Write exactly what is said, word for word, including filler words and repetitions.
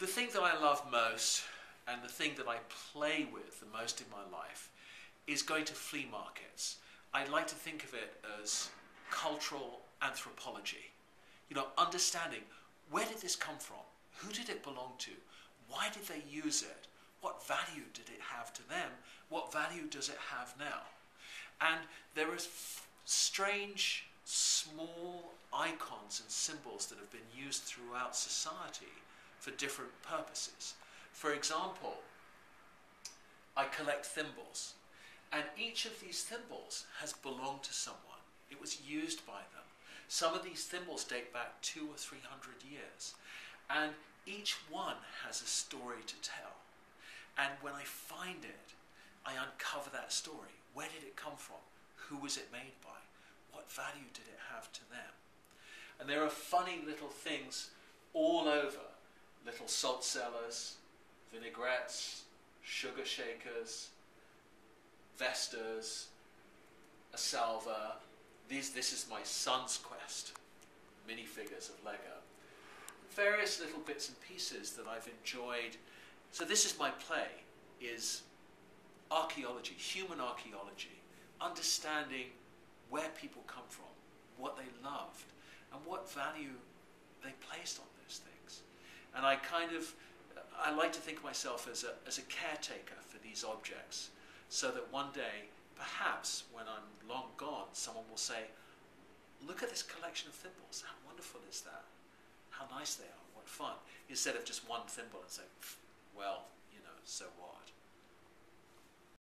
The thing that I love most and the thing that I play with the most in my life is going to flea markets. I like to think of it as cultural anthropology. You know, understanding where did this come from? Who did it belong to? Why did they use it? What value did it have to them? What value does it have now? And there are strange, small icons and symbols that have been used throughout society for different purposes. For example, I collect thimbles, and each of these thimbles has belonged to someone. It was used by them. Some of these thimbles date back two or three hundred years, and each one has a story to tell. And when I find it, I uncover that story. Where did it come from? Who was it made by? What value did it have to them? And there are funny little things all over. Little salt cellars, vinaigrettes, sugar shakers, vestas, a salver. These, this is my son's quest, minifigures of Lego. Various little bits and pieces that I've enjoyed. So this is my play, is archaeology, human archaeology, understanding where people come from, what they loved, and what value they placed on those things. And I kind of, I like to think of myself as a, as a caretaker for these objects, so that one day, perhaps when I'm long gone, someone will say, look at this collection of thimbles, how wonderful is that? How nice they are, what fun. Instead of just one thimble and saying, well, you know, so what?